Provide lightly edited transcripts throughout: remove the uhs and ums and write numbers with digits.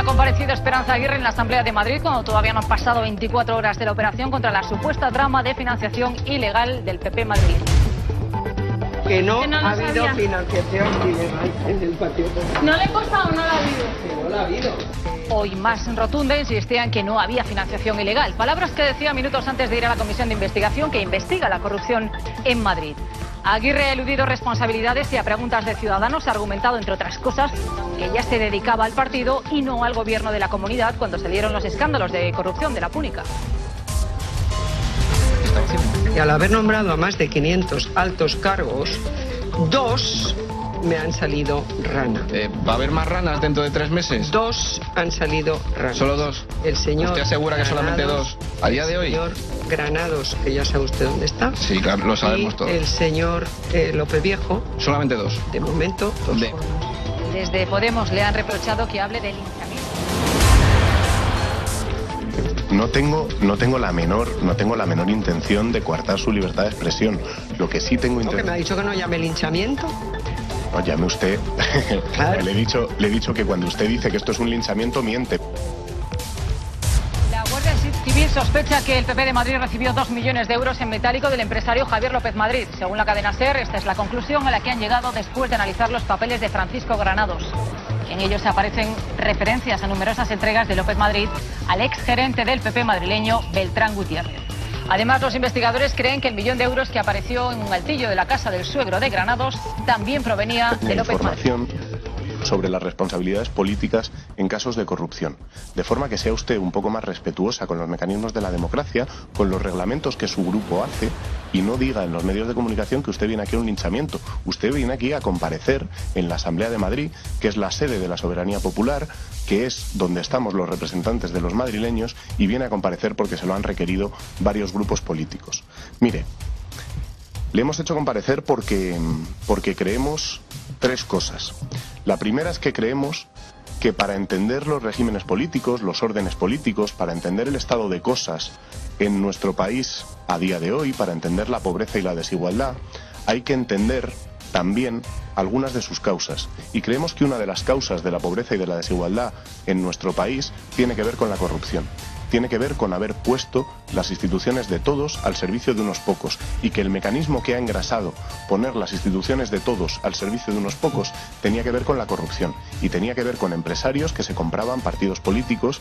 ha comparecido Esperanza Aguirre en la Asamblea de Madrid cuando todavía no han pasado 24 horas de la operación contra la supuesta trama de financiación ilegal del PP madrileño. Que no ha habido financiación ilegal en el Partido Popular. No le consta o no la ha habido. Que no la ha habido. Hoy más rotunda insistía en que no había financiación ilegal. Palabras que decía minutos antes de ir a la comisión de investigación que investiga la corrupción en Madrid. Aguirre ha eludido responsabilidades y a preguntas de Ciudadanos ha argumentado, entre otras cosas, que ella se dedicaba al partido y no al gobierno de la comunidad cuando se dieron los escándalos de corrupción de la Púnica. Y al haber nombrado a más de 500 altos cargos, 2 me han salido rana. ¿Va a haber más ranas dentro de 3 meses? 2 han salido ranas. ¿Solo 2? El señor... ¿Usted asegura que solamente 2? ¿A día de hoy? El señor Granados, que ya sabe usted dónde está. Sí, claro, lo sabemos todos. El señor López Viejo. Solamente 2. De momento, 2. Desde Podemos le han reprochado que hable del linchamiento. No tengo la menor intención de coartar su libertad de expresión. Lo que sí tengo intención... ¿Me ha dicho que no llame linchamiento? No, llame usted. Claro. le he dicho que cuando usted dice que esto es un linchamiento, miente. La Guardia Civil sospecha que el PP de Madrid recibió 2 millones de euros en metálico del empresario Javier López Madrid. Según la cadena SER, esta es la conclusión a la que han llegado después de analizar los papeles de Francisco Granados. En ellos aparecen referencias a numerosas entregas de López Madrid al exgerente del PP madrileño, Beltrán Gutiérrez. Además, los investigadores creen que el millón de euros que apareció en un altillo de la casa del suegro de Granados también provenía de López Madrid. Sobre las responsabilidades políticas en casos de corrupción, de forma que sea usted un poco más respetuosa con los mecanismos de la democracia, con los reglamentos que su grupo hace, y no diga en los medios de comunicación que usted viene aquí a un linchamiento. Usted viene aquí a comparecer en la Asamblea de Madrid, que es la sede de la soberanía popular, que es donde estamos los representantes de los madrileños, y viene a comparecer porque se lo han requerido varios grupos políticos. Mire, le hemos hecho comparecer porque creemos 3 cosas. La primera es que creemos que para entender los regímenes políticos, los órdenes políticos, para entender el estado de cosas en nuestro país a día de hoy, para entender la pobreza y la desigualdad, hay que entender también algunas de sus causas. Y creemos que una de las causas de la pobreza y de la desigualdad en nuestro país tiene que ver con la corrupción. Tiene que ver con haber puesto las instituciones de todos al servicio de unos pocos, y que el mecanismo que ha engrasado poner las instituciones de todos al servicio de unos pocos tenía que ver con la corrupción y tenía que ver con empresarios que se compraban partidos políticos,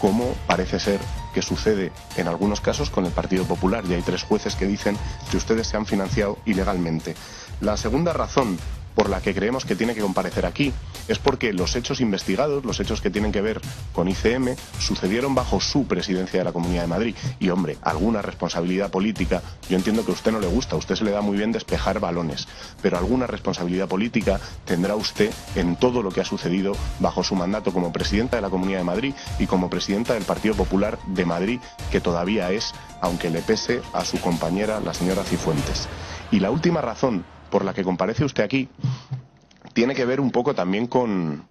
como parece ser que sucede en algunos casos con el Partido Popular, y hay 3 jueces que dicen que ustedes se han financiado ilegalmente. La segunda razón por la que creemos que tiene que comparecer aquí es porque los hechos investigados, los hechos que tienen que ver con ICM, sucedieron bajo su presidencia de la Comunidad de Madrid. Y hombre, alguna responsabilidad política, yo entiendo que a usted no le gusta, a usted se le da muy bien despejar balones, pero alguna responsabilidad política tendrá usted en todo lo que ha sucedido bajo su mandato como presidenta de la Comunidad de Madrid y como presidenta del Partido Popular de Madrid, que todavía es, aunque le pese a su compañera, la señora Cifuentes. Y la última razón por la que comparece usted aquí tiene que ver un poco también con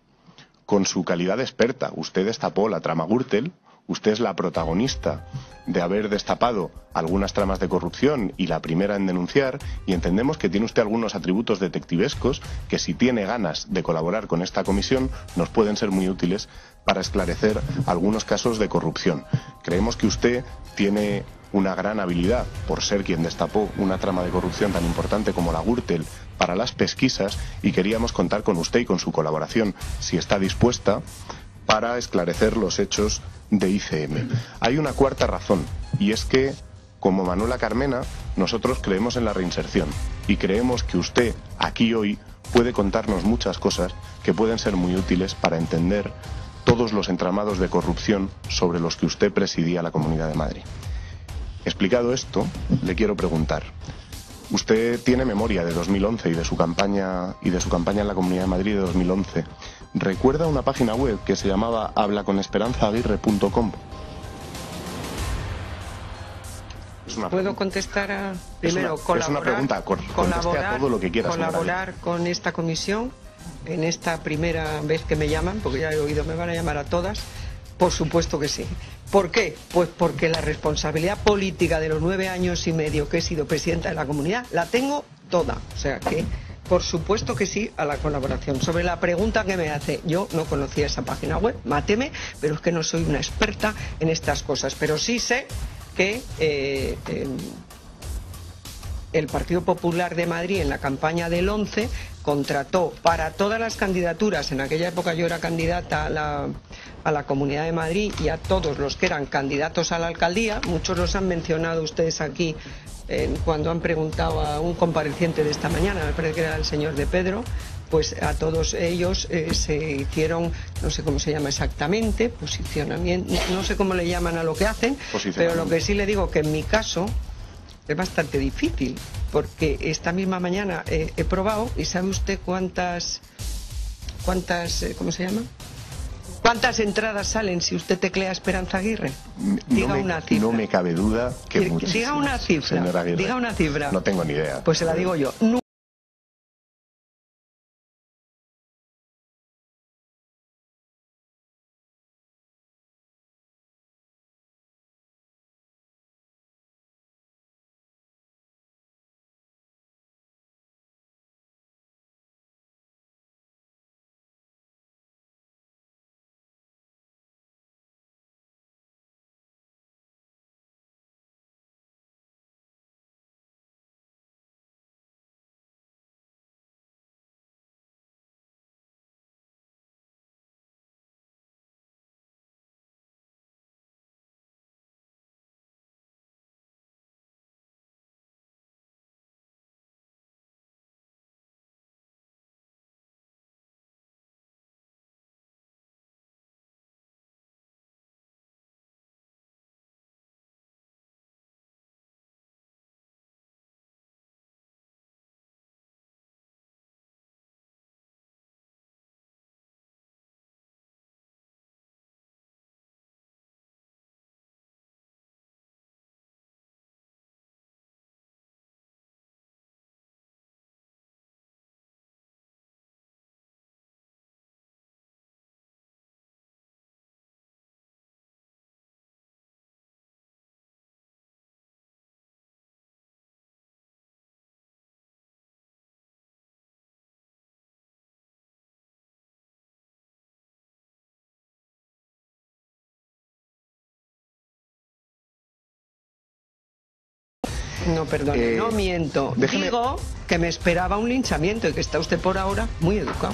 su calidad de experta. Usted destapó la trama Gürtel, usted es la protagonista de haber destapado algunas tramas de corrupción y la primera en denunciar, y entendemos que tiene usted algunos atributos detectivescos que, si tiene ganas de colaborar con esta comisión, nos pueden ser muy útiles para esclarecer algunos casos de corrupción. Creemos que usted tiene una gran habilidad por ser quien destapó una trama de corrupción tan importante como la Gürtel para las pesquisas, y queríamos contar con usted y con su colaboración, si está dispuesta, para esclarecer los hechos de ICM. Hay una cuarta razón, y es que, como Manuela Carmena, nosotros creemos en la reinserción y creemos que usted aquí hoy puede contarnos muchas cosas que pueden ser muy útiles para entender todos los entramados de corrupción sobre los que usted presidía la Comunidad de Madrid. Explicado esto, le quiero preguntar, usted tiene memoria de 2011 y de su campaña en la Comunidad de Madrid de 2011. ¿Recuerda una página web que se llamaba hablaconesperanzaaguirre.com? ¿Puedo contestar a... primero, colaborar, es una pregunta, conteste a todo lo que quiera. Colaborar con esta comisión en esta primera vez que me llaman, porque ya he oído, me van a llamar a todas. Por supuesto que sí. ¿Por qué? Pues porque la responsabilidad política de los 9 años y medio que he sido presidenta de la comunidad la tengo toda. O sea que Por supuesto que sí a la colaboración. Sobre la pregunta que me hace, yo no conocía esa página web, máteme, pero es que no soy una experta en estas cosas. Pero sí sé que el Partido Popular de Madrid en la campaña del 11 contrató para todas las candidaturas, en aquella época yo era candidata a la Comunidad de Madrid y a todos los que eran candidatos a la alcaldía, muchos los han mencionado ustedes aquí cuando han preguntado a un compareciente de esta mañana, me parece que era el señor de Pedro, pues a todos ellos se hicieron, no sé cómo se llama exactamente, posicionamiento, no sé cómo le llaman a lo que hacen, pero lo que sí le digo que en mi caso es bastante difícil, porque esta misma mañana he probado y ¿sabe usted cuántas ¿cómo se llama? ¿Cuántas entradas salen si usted teclea Esperanza Aguirre? Diga una cifra. No me cabe duda que muchísimas. Diga una cifra, señora Aguirre. Diga una cifra. No tengo ni idea. Pues se la digo yo. No, perdone, no miento. Déjeme... Digo que me esperaba un linchamiento y que está usted por ahora muy educado.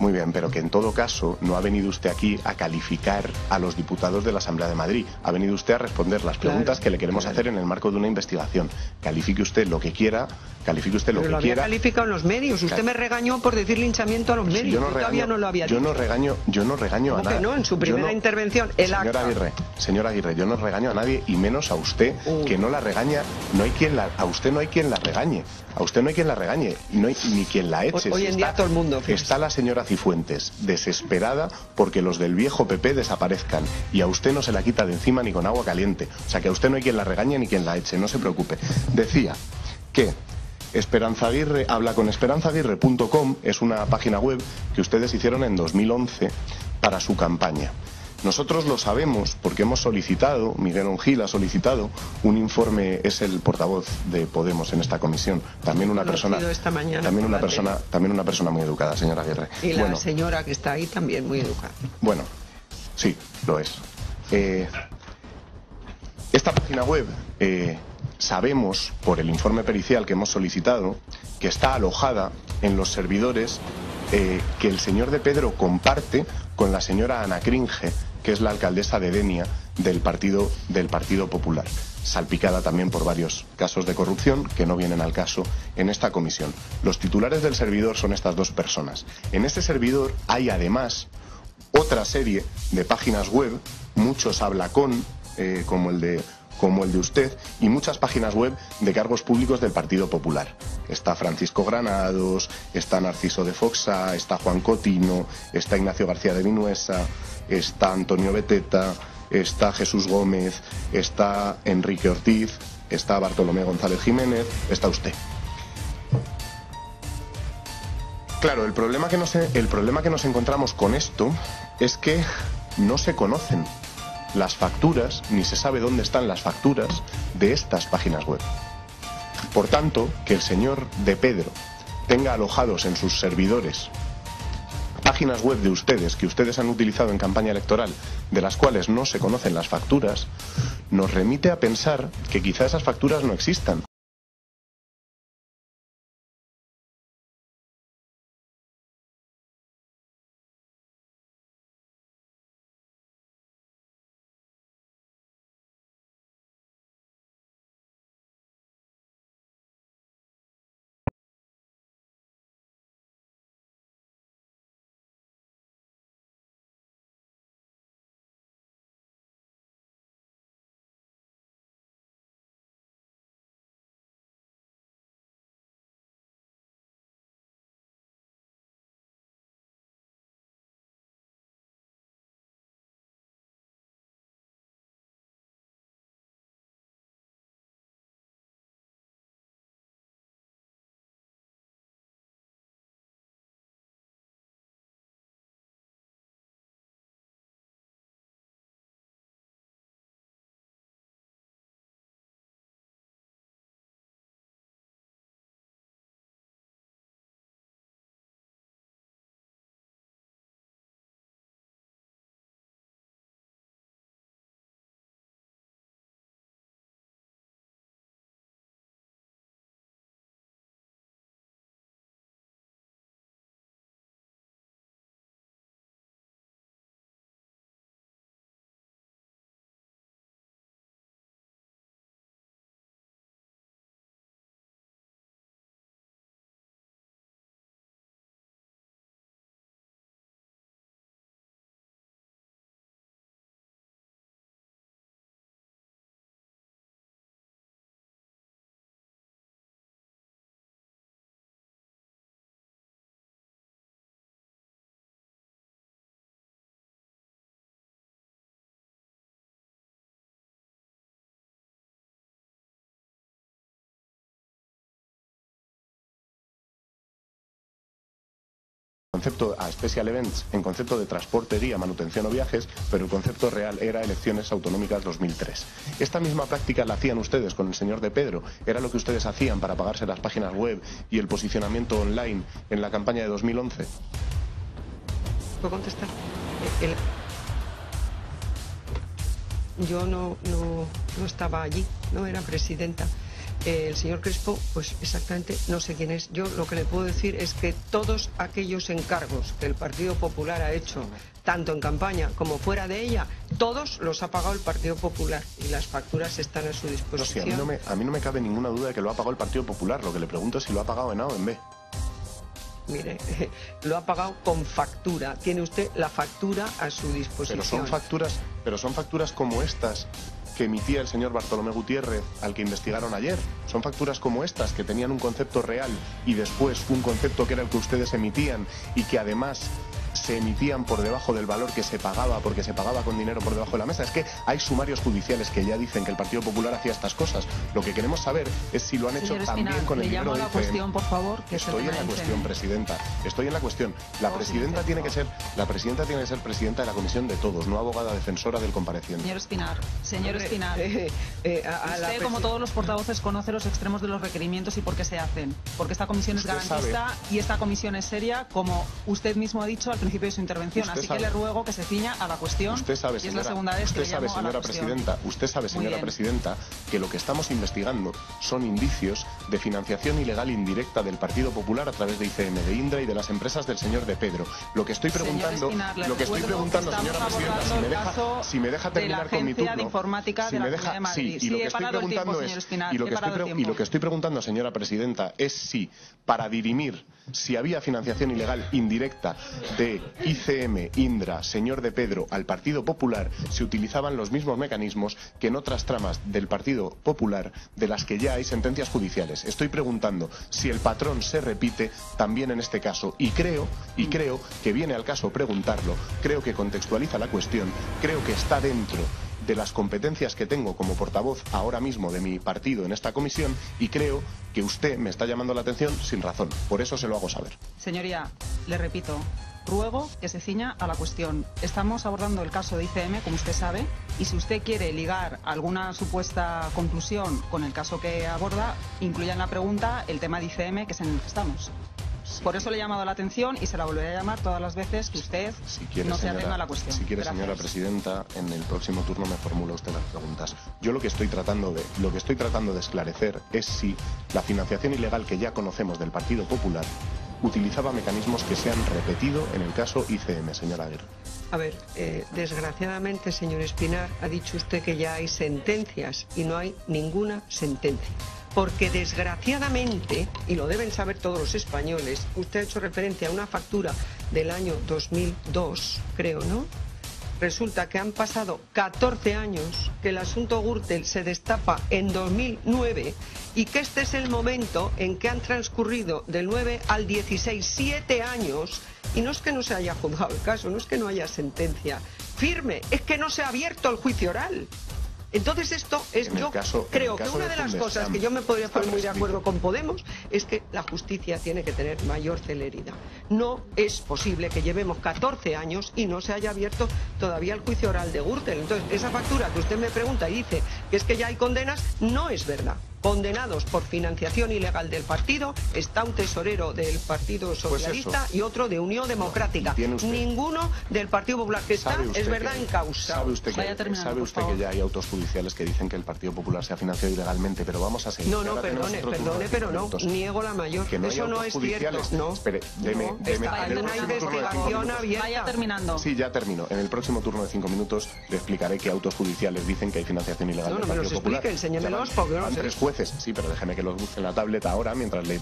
Muy bien, pero que en todo caso no ha venido usted aquí a calificar a los diputados de la Asamblea de Madrid. Ha venido usted a responder las preguntas que le queremos hacer en el marco de una investigación. Califique usted lo que quiera, califique usted lo que quiera. Pero lo había calificado en los medios. Usted me regañó por decir linchamiento a los medios. Yo no regaño, todavía no lo había dicho. Yo no regaño a nadie. No, en su primera intervención, el acta. Señora Aguirre, yo no regaño a nadie y menos a usted, que no la regaña. A usted no hay quien la regañe, no hay ni quien la eche. Hoy en día todo el mundo. Está la señora Cifuentes, desesperada porque los del viejo PP desaparezcan, y a usted no se la quita de encima ni con agua caliente, o sea que a usted no hay quien la regañe ni quien la eche, no se preocupe. Decía que Esperanza Aguirre, hablaconesperanzaaguirre.com, es una página web que ustedes hicieron en 2011 para su campaña. Nosotros lo sabemos porque hemos solicitado, Miguel Ongil ha solicitado un informe, es el portavoz de Podemos en esta comisión, también una persona muy educada, señora Aguirre. Y la señora que está ahí también muy educada. Bueno, sí, lo es. Esta página web sabemos por el informe pericial que hemos solicitado que está alojada en los servidores que el señor de Pedro comparte con la señora Ana Kringe, que es la alcaldesa de Denia del Partido Popular, salpicada también por varios casos de corrupción que no vienen al caso en esta comisión. Los titulares del servidor son estas dos personas. En este servidor hay además otra serie de páginas web, muchos hablacón como el de usted, y muchas páginas web de cargos públicos del Partido Popular. Está Francisco Granados, está Narciso de Foxa, está Juan Cotino, está Ignacio García de Vinuesa, está Antonio Beteta, está Jesús Gómez, está Enrique Ortiz, está Bartolomé González Jiménez, está usted. Claro, el problema que nos encontramos con esto es que no se conocen las facturas, ni se sabe dónde están las facturas de estas páginas web. Por tanto, que el señor de Pedro tenga alojados en sus servidores páginas web de ustedes que ustedes han utilizado en campaña electoral, de las cuales no se conocen las facturas, nos remite a pensar que quizá esas facturas no existan. Concepto a Special Events en concepto de transporte, guía, manutención o viajes, pero el concepto real era elecciones autonómicas 2003. Esta misma práctica la hacían ustedes con el señor de Pedro, era lo que ustedes hacían para pagarse las páginas web y el posicionamiento online en la campaña de 2011. ¿Puedo contestar? Yo no estaba allí, no era presidenta. El señor Crespo, pues exactamente no sé quién es. Yo lo que le puedo decir es que todos aquellos encargos que el Partido Popular ha hecho, tanto en campaña como fuera de ella, todos los ha pagado el Partido Popular y las facturas están a su disposición. No, sí, a mí no me cabe ninguna duda de que lo ha pagado el Partido Popular. Lo que le pregunto es si lo ha pagado en A o en B. Mire, lo ha pagado con factura. Tiene usted la factura a su disposición. Pero son facturas como estas que emitía el señor Bartolomé Gutiérrez, al que investigaron ayer. Son facturas como estas, que tenían un concepto real y después un concepto que era el que ustedes emitían y que además se emitían por debajo del valor que se pagaba, porque se pagaba con dinero por debajo de la mesa. Es que hay sumarios judiciales que ya dicen que el Partido Popular hacía estas cosas. Lo que queremos saber es si lo han hecho también con el dinero del ICM. Cuestión, por favor, que estoy en la cuestión, presidenta. Estoy en la cuestión. La presidenta tiene que ser, la presidenta tiene que ser presidenta de la comisión de todos, no abogada defensora del compareciente. Señor Espinar, usted, como todos los portavoces, conoce los extremos de los requerimientos y por qué se hacen. Porque esta comisión es garantista y esta comisión es seria, como usted mismo ha dicho al principio de su intervención. Así que le ruego que se ciña a la cuestión. Usted sabe, señora, y es la segunda vez que le llamo a la presidenta, usted sabe, señora presidenta, que lo que estamos investigando son indicios de financiación ilegal indirecta del Partido Popular a través de ICM, de Indra y de las empresas del señor de Pedro. Lo que estoy preguntando, señora presidenta, si me deja terminar con mi turno. Y lo que estoy preguntando, señora presidenta, es si para dirimir si había financiación ilegal indirecta de ICM, Indra, señor de Pedro al Partido Popular, se utilizaban los mismos mecanismos que en otras tramas del Partido Popular de las que ya hay sentencias judiciales. Estoy preguntando si el patrón se repite también en este caso, y creo que viene al caso preguntarlo, creo que contextualiza la cuestión, creo que está dentro de las competencias que tengo como portavoz ahora mismo de mi partido en esta comisión, y creo que usted me está llamando la atención sin razón. Por eso se lo hago saber. Señoría, le repito, ruego que se ciña a la cuestión. Estamos abordando el caso de ICM, como usted sabe, y si usted quiere ligar alguna supuesta conclusión con el caso que aborda, incluya en la pregunta el tema de ICM, que es en el que estamos. Por eso le he llamado la atención y se la volveré a llamar todas las veces que usted no se atenga a la cuestión. Si quiere, señora presidenta, en el próximo turno me formula usted las preguntas. Yo lo que estoy tratando de esclarecer es si la financiación ilegal que ya conocemos del Partido Popular utilizaba mecanismos que se han repetido en el caso ICM, señora Aguirre. A ver, desgraciadamente, señor Espinar, ha dicho usted que ya hay sentencias y no hay ninguna sentencia. Porque desgraciadamente, y lo deben saber todos los españoles, usted ha hecho referencia a una factura del año 2002, creo, ¿no? Resulta que han pasado 14 años, que el asunto Gürtel se destapa en 2009 y que este es el momento en que han transcurrido del 9 al 16, 7 años, y no es que no se haya juzgado el caso, no es que no haya sentencia firme, es que no se ha abierto el juicio oral. Entonces esto es, yo creo que una de las cosas que yo me podría poner muy de acuerdo con Podemos es que la justicia tiene que tener mayor celeridad. No es posible que llevemos 14 años y no se haya abierto todavía el juicio oral de Gürtel. Entonces esa factura que usted me pregunta y dice que es que ya hay condenas, no es verdad. Condenados por financiación ilegal del partido está un tesorero del Partido Socialista y otro de Unión Democrática. Ninguno del Partido Popular, que está, es verdad, en causa. Sabe usted que ya hay autos judiciales que dicen que el Partido Popular se ha financiado ilegalmente, pero vamos a seguir. No, no, perdone, pero no, niego la mayor. No, eso no es cierto. No, espere, hay una investigación abierta. Vaya terminando. Sí, ya termino. En el próximo turno de 5 minutos le explicaré que autos judiciales dicen que hay financiación ilegal del Partido Popular. No, no me los explique, enséñemelos, porque no sé. Jueces, sí, pero déjeme que los busque en la tableta ahora mientras le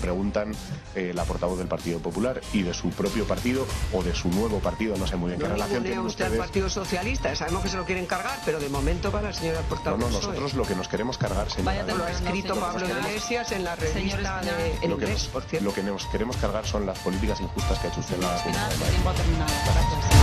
preguntan la portavoz del Partido Popular y de su propio partido o de su nuevo partido, no sé muy bien qué relación tiene usted al Partido Socialista, sabemos que se lo quieren cargar, pero de momento para la señora portavoz. No, nosotros lo que nos queremos cargar, señora. Vaya, lo ha escrito Pablo Iglesias en la revista de Indra, por cierto. Lo que nos queremos cargar son las políticas injustas que ha hecho usted en la semana.